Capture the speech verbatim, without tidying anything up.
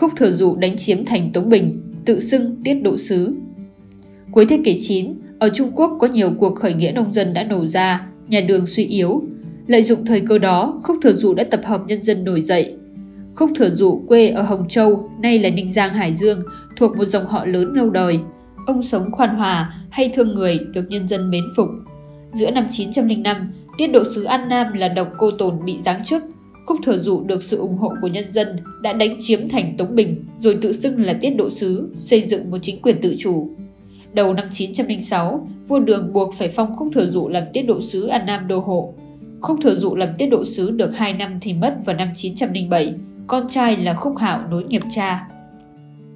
Khúc Thừa Dụ đánh chiếm thành Tống Bình, tự xưng Tiết Độ Sứ. Cuối thế kỷ chín, ở Trung Quốc có nhiều cuộc khởi nghĩa nông dân đã nổ ra, nhà Đường suy yếu. Lợi dụng thời cơ đó, Khúc Thừa Dụ đã tập hợp nhân dân nổi dậy. Khúc Thừa Dụ quê ở Hồng Châu, nay là Ninh Giang Hải Dương, thuộc một dòng họ lớn lâu đời. Ông sống khoan hòa, hay thương người, được nhân dân mến phục. Giữa năm chín trăm linh năm, Tiết Độ Sứ An Nam là Độc Cô Tổn bị giáng chức. Khúc Thừa Dụ được sự ủng hộ của nhân dân đã đánh chiếm thành Tống Bình, rồi tự xưng là Tiết Độ Sứ, xây dựng một chính quyền tự chủ. Đầu năm chín trăm linh sáu, vua Đường buộc phải phong Khúc Thừa Dụ làm Tiết Độ Sứ An Nam đô hộ. Khúc Thừa Dụ làm Tiết Độ Sứ được hai năm thì mất vào năm chín trăm linh bảy, con trai là Khúc Hạo nối nghiệp cha.